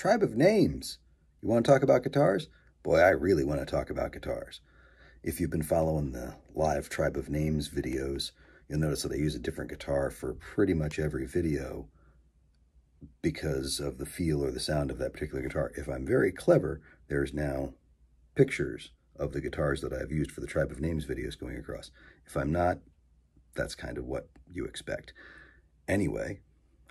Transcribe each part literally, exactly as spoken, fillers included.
Tribe of Names. You want to talk about guitars? Boy, I really want to talk about guitars. If you've been following the live Tribe of Names videos, you'll notice that I use a different guitar for pretty much every video because of the feel or the sound of that particular guitar. If I'm very clever, there's now pictures of the guitars that I've used for the Tribe of Names videos going across. If I'm not, that's kind of what you expect. Anyway,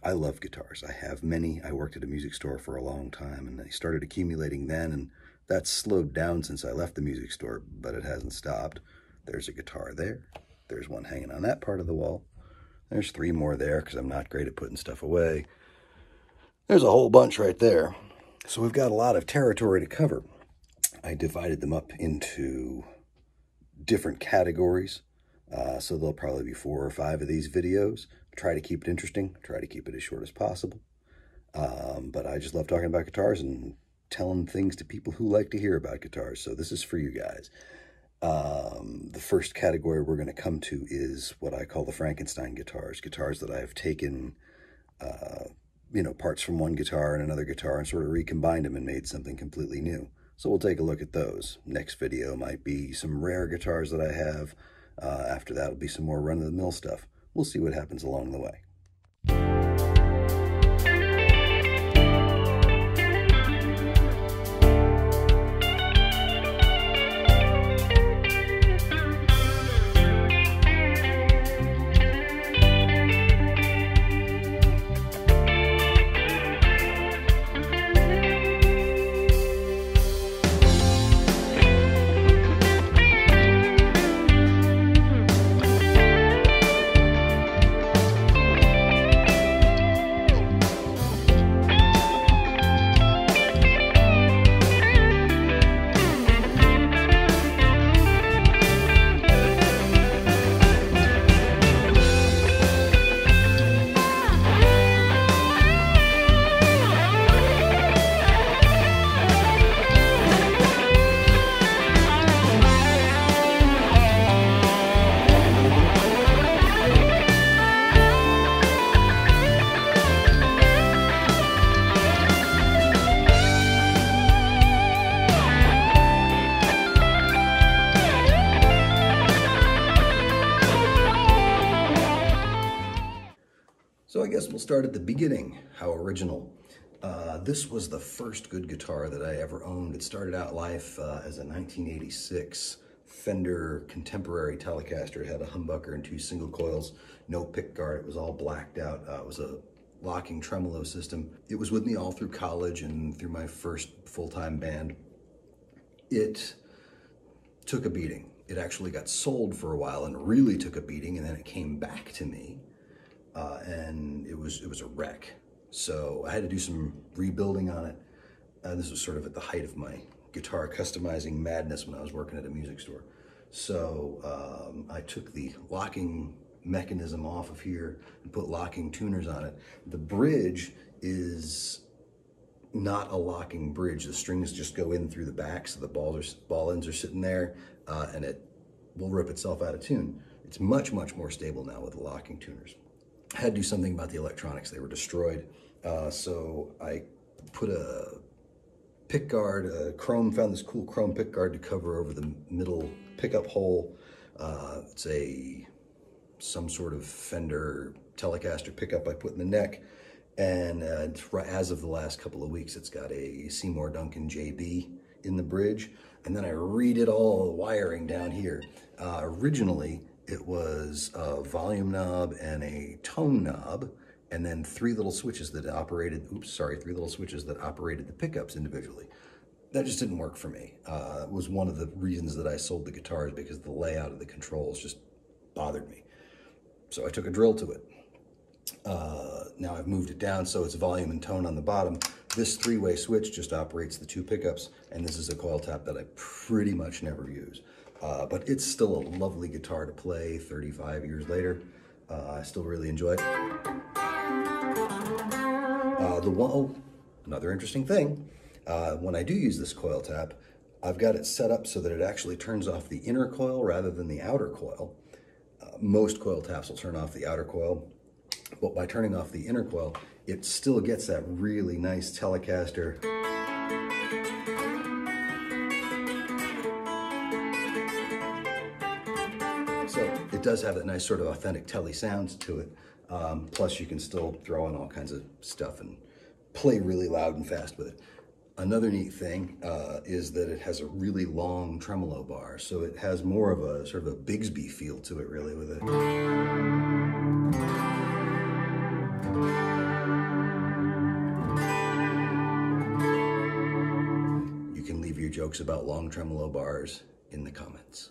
I love guitars. I have many. I worked at a music store for a long time, and I started accumulating then, and that's slowed down since I left the music store, but it hasn't stopped. There's a guitar there. There's one hanging on that part of the wall. There's three more there because I'm not great at putting stuff away. There's a whole bunch right there. So we've got a lot of territory to cover. I divided them up into different categories. Uh, so there'll probably be four or five of these videos. Try to keep it interesting. Try to keep it as short as possible. Um, but I just love talking about guitars and telling things to people who like to hear about guitars. So this is for you guys. Um, the first category we're going to come to is what I call the Frankenstein guitars. Guitars that I've taken, uh, you know, parts from one guitar and another guitar and sort of recombined them and made something completely new. So we'll take a look at those. Next video might be some rare guitars that I have. Uh, after that will be some more run-of-the-mill stuff. We'll see what happens along the way. Start at the beginning. How original. Uh, this was the first good guitar that I ever owned. It started out life uh, as a nineteen eighty-six Fender Contemporary Telecaster. It had a humbucker and two single coils, no pickguard. It was all blacked out. Uh, it was a locking tremolo system. It was with me all through college and through my first full-time band. It took a beating. It actually got sold for a while and really took a beating, and then it came back to me. Uh, and it was it was a wreck. So I had to do some rebuilding on it. Uh, this was sort of at the height of my guitar customizing madness when I was working at a music store. So um, I took the locking mechanism off of here and put locking tuners on it. The bridge is not a locking bridge. The strings just go in through the back, so the balls are, ball ends are sitting there, uh, and it will rip itself out of tune. It's much, much more stable now with the locking tuners. I had to do something about the electronics. They were destroyed. Uh, so I put a pickguard, a chrome, found this cool chrome pickguard to cover over the middle pickup hole. Uh, it's a, some sort of Fender Telecaster pickup I put in the neck. And uh, as of the last couple of weeks, it's got a Seymour Duncan J B in the bridge. And then I redid all the wiring down here. Uh, originally, it was a volume knob and a tone knob, and then three little switches that operated, oops, sorry, three little switches that operated the pickups individually. That just didn't work for me. Uh, it was one of the reasons that I sold the guitars, because the layout of the controls just bothered me. So I took a drill to it. Uh, now I've moved it down so it's volume and tone on the bottom. This three-way switch just operates the two pickups, and this is a coil tap that I pretty much never use. Uh, but it's still a lovely guitar to play thirty-five years later. Uh, I still really enjoy it. Uh, the one, oh, another interesting thing, uh, when I do use this coil tap, I've got it set up so that it actually turns off the inner coil rather than the outer coil. Uh, most coil taps will turn off the outer coil. but by turning off the intercoil, it still gets that really nice Telecaster. So it does have that nice sort of authentic Tele sounds to it. Um, plus you can still throw in all kinds of stuff and play really loud and fast with it. Another neat thing uh, is that it has a really long tremolo bar, so it has more of a sort of a Bigsby feel to it, really, with it. You can leave your jokes about long tremolo bars in the comments.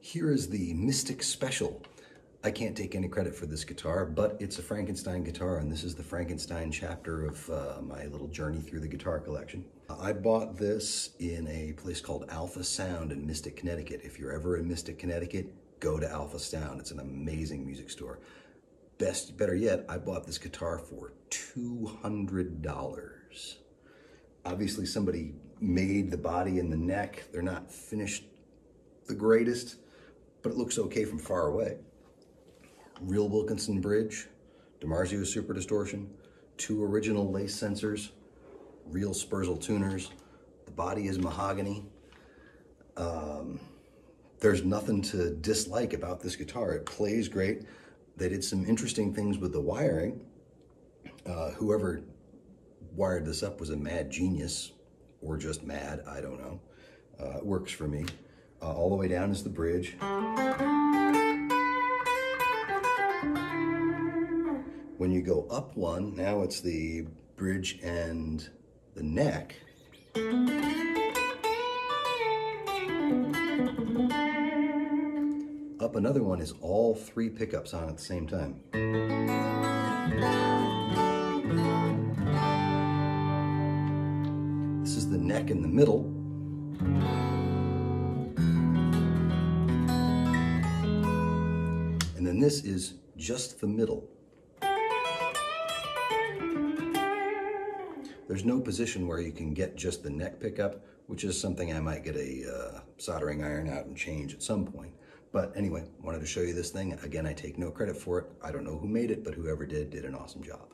Here is the Mystic Special. I can't take any credit for this guitar, but it's a Frankenstein guitar, and this is the Frankenstein chapter of uh, my little journey through the guitar collection. I bought this in a place called Alpha Sound in Mystic, Connecticut. If you're ever in Mystic, Connecticut, go to Alpha Sound. It's an amazing music store. Best, better yet, I bought this guitar for two hundred dollars. Obviously, somebody made the body and the neck. They're not finished the greatest, but it looks okay from far away. Real Wilkinson bridge, DiMarzio Super Distortion, two original lace sensors, real Spurzel tuners. The body is mahogany. Um, there's nothing to dislike about this guitar. It plays great. They did some interesting things with the wiring. Uh, whoever wired this up was a mad genius, or just mad, I don't know. Uh, it works for me. Uh, all the way down is the bridge. When you go up one, now it's the bridge and the neck. Up another one is all three pickups on at the same time. This is the neck in the middle. And then this is just the middle. There's no position where you can get just the neck pickup, which is something I might get a uh, soldering iron out and change at some point. But anyway, wanted to show you this thing. Again, I take no credit for it. I don't know who made it, but whoever did, did an awesome job.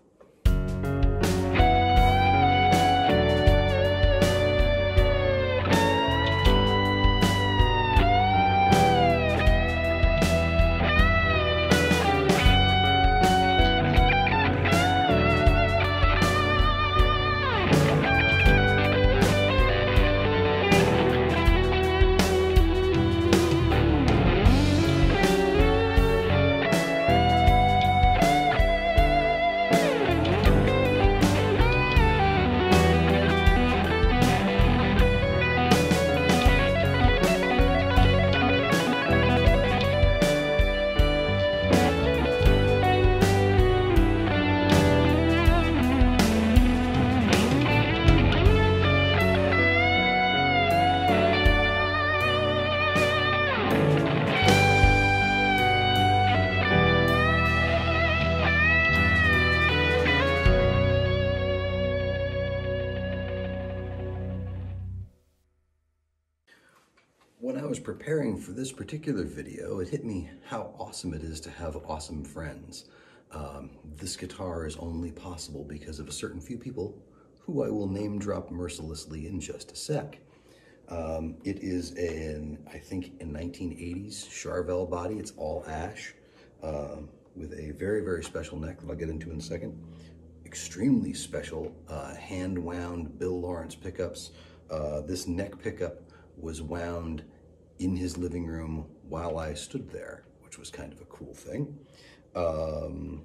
When I was preparing for this particular video, it hit me how awesome it is to have awesome friends. Um, this guitar is only possible because of a certain few people who I will name drop mercilessly in just a sec. Um, it is an, I think, a nineteen eighties Charvel body. It's all ash. uh, with a very, very special neck that I'll get into in a second. Extremely special uh, hand-wound Bill Lawrence pickups. Uh, this neck pickup was wound in his living room while I stood there, which was kind of a cool thing. Um,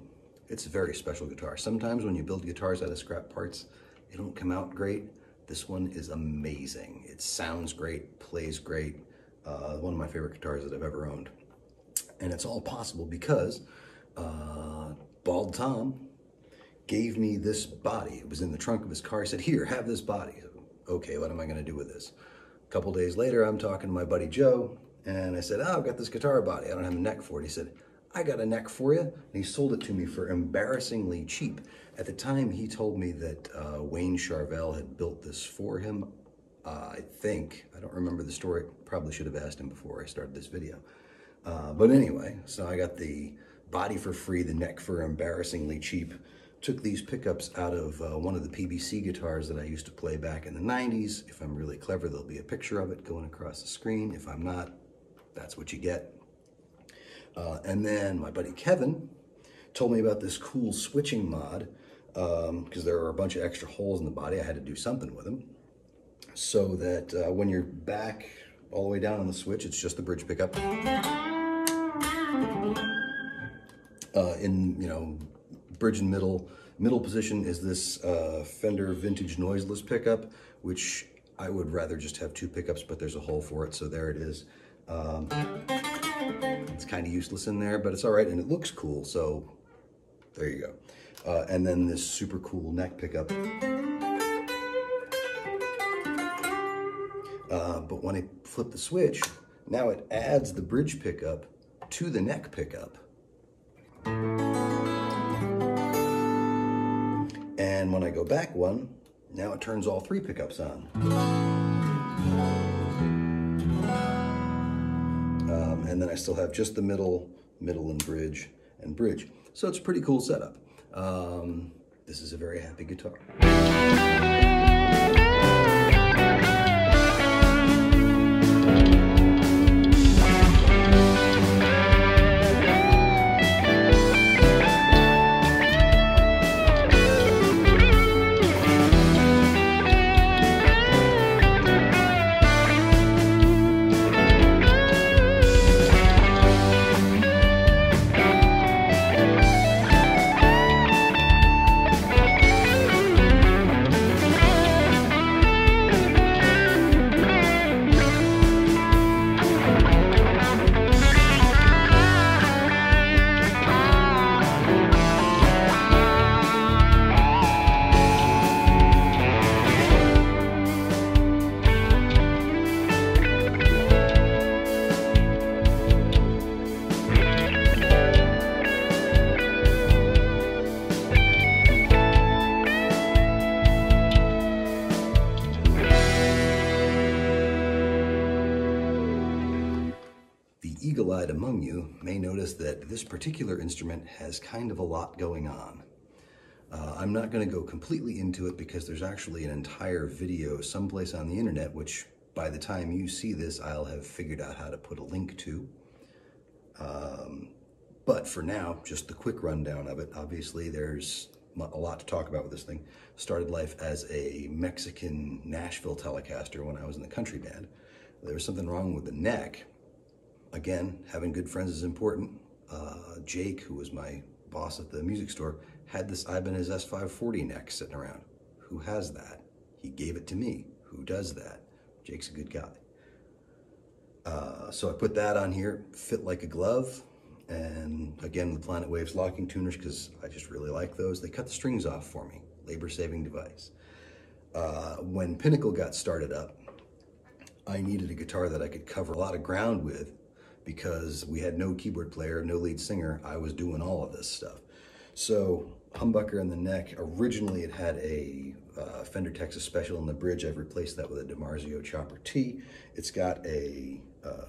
it's a very special guitar. Sometimes when you build guitars out of scrap parts, they don't come out great. This one is amazing. It sounds great, plays great. Uh, one of my favorite guitars that I've ever owned. And it's all possible because uh, Bald Tom gave me this body. It was in the trunk of his car. He said, here, have this body. Okay, what am I gonna do with this? A couple days later, I'm talking to my buddy Joe, and I said, oh, I've got this guitar body. I don't have a neck for it. He said, I got a neck for you. And he sold it to me for embarrassingly cheap. At the time, he told me that uh, Wayne Charvel had built this for him, uh, I think. I don't remember the story. Probably should have asked him before I started this video. Uh, but anyway, so I got the body for free, the neck for embarrassingly cheap. Took these pickups out of uh, one of the P B C guitars that I used to play back in the nineties. If I'm really clever, there'll be a picture of it going across the screen. If I'm not, that's what you get. Uh, and then my buddy Kevin told me about this cool switching mod because um, there are a bunch of extra holes in the body. I had to do something with them so that uh, when you're back all the way down on the switch, it's just the bridge pickup. Uh, in, you know, bridge and middle. Middle position is this uh, Fender Vintage Noiseless pickup, which I would rather just have two pickups, but there's a hole for it, so there it is. Um, it's kind of useless in there, but it's all right, and it looks cool, so there you go. Uh, and then this super cool neck pickup. Uh, but when I flip the switch, now it adds the bridge pickup to the neck pickup. And when I go back one, now it turns all three pickups on. Um, and then I still have just the middle, middle and bridge and bridge. So it's a pretty cool setup. Um, this is a very happy guitar. Among you may notice that this particular instrument has kind of a lot going on. Uh, I'm not going to go completely into it because there's actually an entire video someplace on the internet, which by the time you see this, I'll have figured out how to put a link to. Um, but for now, just the quick rundown of it. Obviously, there's a lot to talk about with this thing. Started life as a Mexican Nashville Telecaster when I was in the country band. There was something wrong with the neck. Again, having good friends is important. Uh, Jake, who was my boss at the music store, had this Ibanez S five forty neck sitting around. Who has that? He gave it to me. Who does that? Jake's a good guy. Uh, so I put that on here, fit like a glove. And again, the Planet Waves locking tuners, because I just really like those. They cut the strings off for me. Labor-saving device. Uh, when Pinnacle got started up, I needed a guitar that I could cover a lot of ground with, because we had no keyboard player, no lead singer. I was doing all of this stuff. So humbucker in the neck, originally it had a uh, Fender Texas Special in the bridge. I've replaced that with a DiMarzio Chopper T. It's got a uh,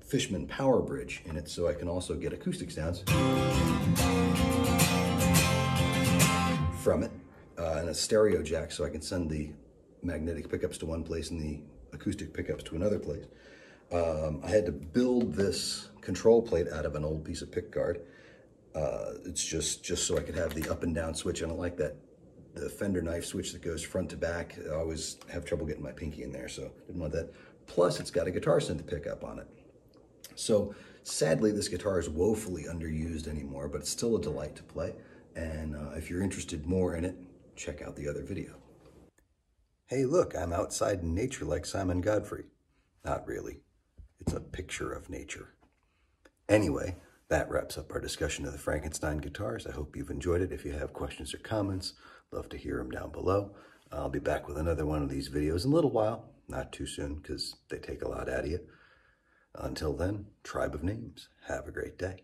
Fishman power bridge in it, so I can also get acoustic sounds from it, uh, and a stereo jack so I can send the magnetic pickups to one place and the acoustic pickups to another place. Um, I had to build this control plate out of an old piece of pickguard. Uh, it's just, just so I could have the up and down switch. And I like that the Fender knife switch that goes front to back. I always have trouble getting my pinky in there, so didn't want that. Plus, it's got a guitar synth pickup on it. So sadly, this guitar is woefully underused anymore, but it's still a delight to play. And uh, if you're interested more in it, check out the other video. Hey, look, I'm outside in nature like Simon Godfrey. Not really. It's a picture of nature. Anyway, that wraps up our discussion of the Frankenstein guitars. I hope you've enjoyed it. If you have questions or comments, love to hear them down below. I'll be back with another one of these videos in a little while. Not too soon, because they take a lot out of you. Until then, Tribe of Names. Have a great day.